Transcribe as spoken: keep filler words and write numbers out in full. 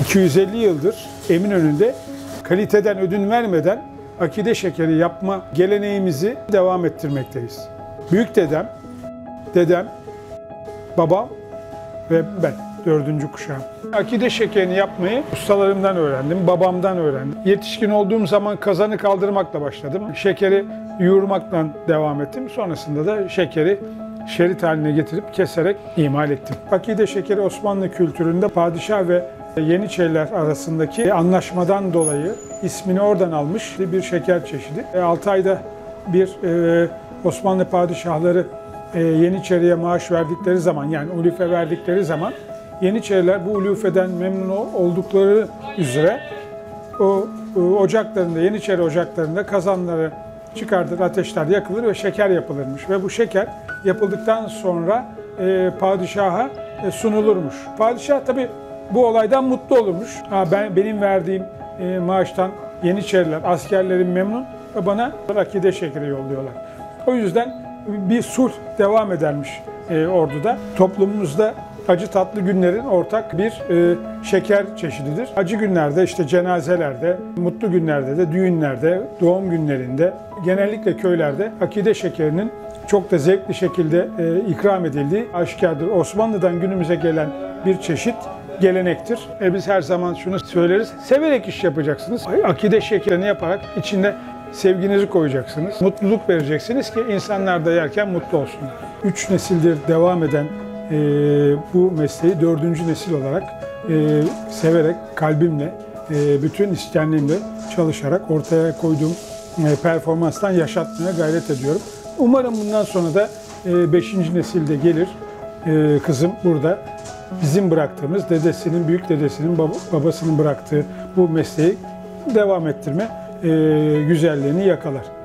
iki yüz elli yıldır Eminönü'nde kaliteden ödün vermeden akide şekeri yapma geleneğimizi devam ettirmekteyiz. Büyük dedem, dedem, babam ve ben, dördüncü kuşağım. Akide şekerini yapmayı ustalarımdan öğrendim, babamdan öğrendim. Yetişkin olduğum zaman kazanı kaldırmakla başladım. Şekeri yoğurmakla devam ettim. Sonrasında da şekeri şerit haline getirip keserek imal ettim. Akide şekeri Osmanlı kültüründe padişah ve Yeniçeriler arasındaki anlaşmadan dolayı ismini oradan almış bir şeker çeşidi. altı ayda bir Osmanlı padişahları Yeniçeri'ye maaş verdikleri zaman, yani ulufe verdikleri zaman Yeniçeriler bu ulufeden memnun oldukları üzere o ocaklarında, Yeniçeri ocaklarında kazanları çıkartır, ateşler yakılır ve şeker yapılırmış. Ve bu şeker yapıldıktan sonra padişaha sunulurmuş. Padişah tabii bu olaydan mutlu olurmuş. Ha, ben benim verdiğim e, maaştan Yeniçeriler, askerlerim memnun ve bana akide şekeri yolluyorlar. O yüzden bir sulh devam edermiş e, orduda. Toplumumuzda acı tatlı günlerin ortak bir e, şeker çeşididir. Acı günlerde, işte cenazelerde, mutlu günlerde de, düğünlerde, doğum günlerinde, genellikle köylerde akide şekerinin çok da zevkli şekilde e, ikram edildiği aşikardır. Osmanlı'dan günümüze gelen bir çeşit gelenektir. E biz her zaman şunu söyleriz, severek iş yapacaksınız. Akide şekerini yaparak içinde sevginizi koyacaksınız. Mutluluk vereceksiniz ki insanlar da yerken mutlu olsun. Üç nesildir devam eden e, bu mesleği dördüncü nesil olarak e, severek, kalbimle, e, bütün istenliğimle çalışarak ortaya koyduğum e, performanstan yaşatmaya gayret ediyorum. Umarım bundan sonra da e, beşinci nesilde gelir. E, kızım burada bizim bıraktığımız, dedesinin, büyük dedesinin, babasının bıraktığı bu mesleği devam ettirme güzelliğini yakalar.